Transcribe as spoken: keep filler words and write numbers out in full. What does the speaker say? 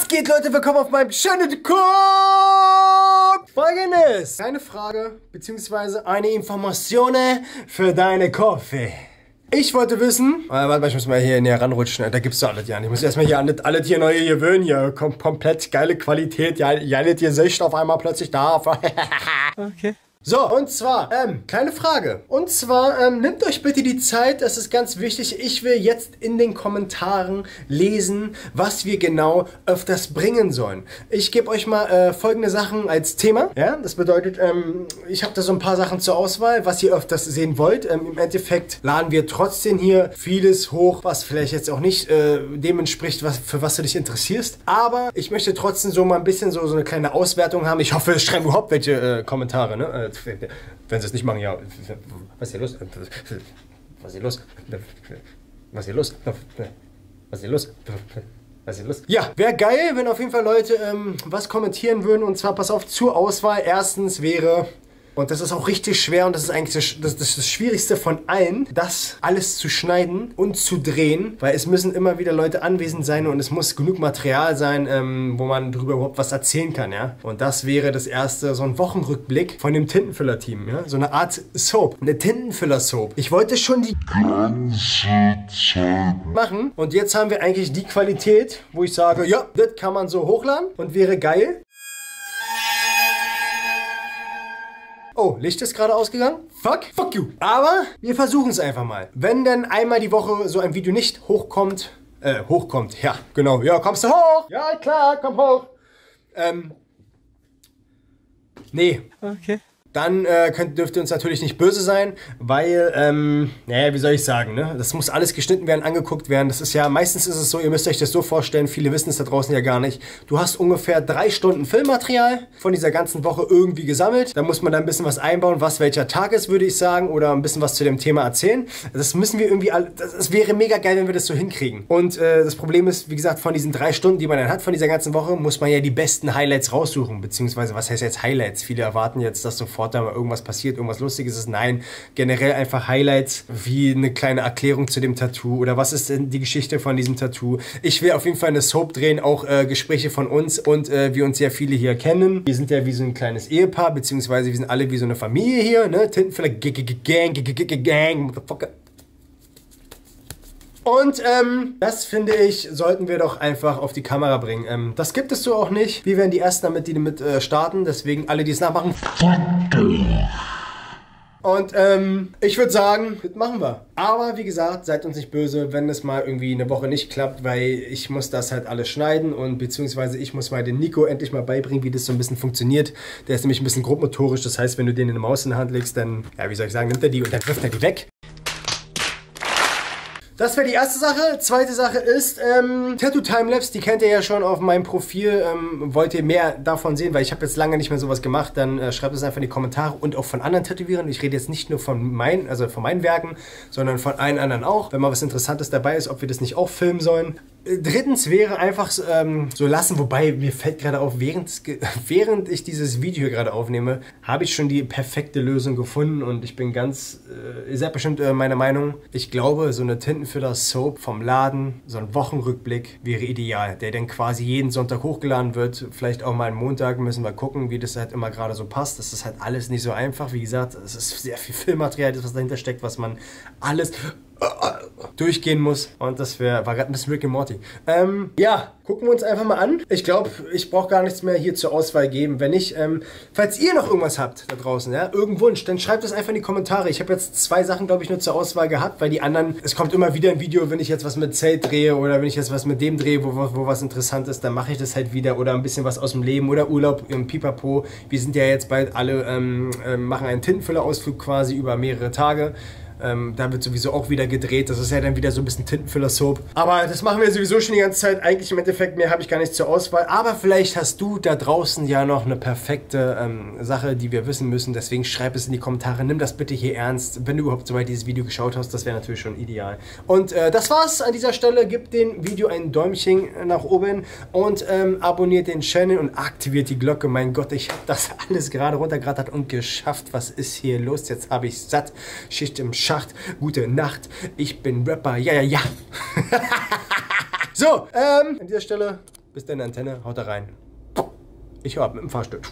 Was geht, Leute? Willkommen auf meinem Channel. Folgendes: eine Frage bzw. eine Information für deine Kaffee. Ich wollte wissen, äh, warte mal, ich muss mal hier näher ranrutschen, da gibt's doch alles ja nicht. Ich muss erstmal hier alles hier neue gewöhnen, hier Kom komplett geile Qualität, ja, ja nicht ihr Sicht auf einmal plötzlich da. Okay. So, und zwar, ähm, kleine Frage. Und zwar, ähm, nehmt euch bitte die Zeit, das ist ganz wichtig. Ich will jetzt in den Kommentaren lesen, was wir genau öfters bringen sollen. Ich gebe euch mal äh, folgende Sachen als Thema. Ja, das bedeutet, ähm, ich habe da so ein paar Sachen zur Auswahl, was ihr öfters sehen wollt. Ähm, im Endeffekt laden wir trotzdem hier vieles hoch, was vielleicht jetzt auch nicht äh, dem entspricht, was, für was du dich interessierst. Aber ich möchte trotzdem so mal ein bisschen so, so eine kleine Auswertung haben. Ich hoffe, es schreiben überhaupt welche äh, Kommentare, ne? Äh, Wenn sie es nicht machen, ja, was ist hier los? Was ist hier los? Was ist hier los? Was ist hier los? Was ist hier los? Ja, wäre geil, wenn auf jeden Fall Leute ähm, was kommentieren würden. Und zwar, pass auf, zur Auswahl. Erstens wäre, und das ist auch richtig schwer und das ist eigentlich das, das, das Schwierigste von allen, das alles zu schneiden und zu drehen, weil es müssen immer wieder Leute anwesend sein und es muss genug Material sein, ähm, wo man drüber überhaupt was erzählen kann, ja. Und das wäre das erste, so ein Wochenrückblick von dem Tintenfüller-Team, ja. So eine Art Soap, eine Tintenfüller-Soap. Ich wollte schon die ganze Zeit machen und jetzt haben wir eigentlich die Qualität, wo ich sage, ja, das kann man so hochladen und wäre geil. Oh, Licht ist gerade ausgegangen. Fuck, fuck you. Aber wir versuchen es einfach mal. Wenn denn einmal die Woche so ein Video nicht hochkommt, äh, hochkommt, ja, genau. Ja, kommst du hoch? Ja, klar, komm hoch. Ähm, nee. Okay. Dann äh, könnt, dürft ihr uns natürlich nicht böse sein, weil, ähm, naja, wie soll ich sagen, ne? Das muss alles geschnitten werden, angeguckt werden. Das ist ja, meistens ist es so, ihr müsst euch das so vorstellen, viele wissen es da draußen ja gar nicht. Du hast ungefähr drei Stunden Filmmaterial von dieser ganzen Woche irgendwie gesammelt. Da muss man dann ein bisschen was einbauen, was welcher Tag ist, würde ich sagen, oder ein bisschen was zu dem Thema erzählen. Das müssen wir irgendwie, das, das wäre mega geil, wenn wir das so hinkriegen. Und äh, das Problem ist, wie gesagt, von diesen drei Stunden, die man dann hat, von dieser ganzen Woche, muss man ja die besten Highlights raussuchen, beziehungsweise, was heißt jetzt Highlights? Viele erwarten jetzt, dass sofort da mal irgendwas passiert, irgendwas Lustiges ist. Nein, generell einfach Highlights wie eine kleine Erklärung zu dem Tattoo oder was ist denn die Geschichte von diesem Tattoo. Ich will auf jeden Fall eine Soap drehen, auch äh, Gespräche von uns und äh, wir uns ja viele hier kennen. Wir sind ja wie so ein kleines Ehepaar, beziehungsweise wir sind alle wie so eine Familie hier, ne? Tintenfüller Gang, Gang, Motherfucker. Und ähm, das finde ich, sollten wir doch einfach auf die Kamera bringen. Ähm, das gibt es so auch nicht. Wir werden die ersten damit, die damit äh, starten. Deswegen alle, die es nachmachen. Und ähm, ich würde sagen, das machen wir. Aber wie gesagt, seid uns nicht böse, wenn es mal irgendwie eine Woche nicht klappt, weil ich muss das halt alles schneiden und beziehungsweise ich muss mal den Nico endlich mal beibringen, wie das so ein bisschen funktioniert. Der ist nämlich ein bisschen grobmotorisch. Das heißt, wenn du den in eine Maus in die Hand legst, dann, ja, wie soll ich sagen, nimmt er die und dann wirft er die weg. Das wäre die erste Sache. Zweite Sache ist ähm, Tattoo Timelapse. Die kennt ihr ja schon auf meinem Profil. Ähm, wollt ihr mehr davon sehen, weil ich habe jetzt lange nicht mehr sowas gemacht, dann äh, schreibt es einfach in die Kommentare und auch von anderen Tätowierern. Ich rede jetzt nicht nur von meinen, also von meinen Werken, sondern von allen anderen auch. Wenn mal was Interessantes dabei ist, ob wir das nicht auch filmen sollen. Drittens wäre einfach ähm, so lassen, wobei mir fällt gerade auf, während, während ich dieses Video gerade aufnehme, habe ich schon die perfekte Lösung gefunden und ich bin ganz, äh, ihr seid bestimmt äh, meiner Meinung, ich glaube, so eine Tintenfüller-Soap vom Laden, so ein Wochenrückblick wäre ideal, der dann quasi jeden Sonntag hochgeladen wird, vielleicht auch mal einen Montag, müssen wir gucken, wie das halt immer gerade so passt, das ist halt alles nicht so einfach, wie gesagt, es ist sehr viel Filmmaterial, das was dahinter steckt, was man alles durchgehen muss. Und das wär, war gerade ein bisschen Rick and Morty. Ähm, ja, gucken wir uns einfach mal an. Ich glaube, ich brauche gar nichts mehr hier zur Auswahl geben. Wenn nicht, ähm, falls ihr noch irgendwas habt da draußen, ja, irgendeinen Wunsch, dann schreibt es einfach in die Kommentare. Ich habe jetzt zwei Sachen, glaube ich, nur zur Auswahl gehabt, weil die anderen, es kommt immer wieder ein Video, wenn ich jetzt was mit Zelt drehe oder wenn ich jetzt was mit dem drehe, wo, wo, wo was interessant ist, dann mache ich das halt wieder oder ein bisschen was aus dem Leben oder Urlaub im Pipapo. Wir sind ja jetzt bald alle, ähm, äh, machen einen Tintenfüllerausflug quasi über mehrere Tage. Ähm, da wird sowieso auch wieder gedreht. Das ist ja dann wieder so ein bisschen Tintenfüller-Soap. Aber das machen wir sowieso schon die ganze Zeit. Eigentlich im Endeffekt mehr habe ich gar nicht zur Auswahl. Aber vielleicht hast du da draußen ja noch eine perfekte ähm, Sache, die wir wissen müssen. Deswegen schreib es in die Kommentare. Nimm das bitte hier ernst. Wenn du überhaupt soweit dieses Video geschaut hast, das wäre natürlich schon ideal. Und äh, das war's an dieser Stelle. Gib dem Video ein Däumchen nach oben und ähm, abonniert den Channel und aktiviert die Glocke. Mein Gott, ich habe das alles gerade runtergerattert und geschafft. Was ist hier los? Jetzt habe ich satt. Schicht im Schatten. Gute Nacht, ich bin Rapper, ja, ja, ja. So, ähm, an dieser Stelle Bis dann, Antenne, haut da rein. Ich hau ab mit dem Fahrstuhl.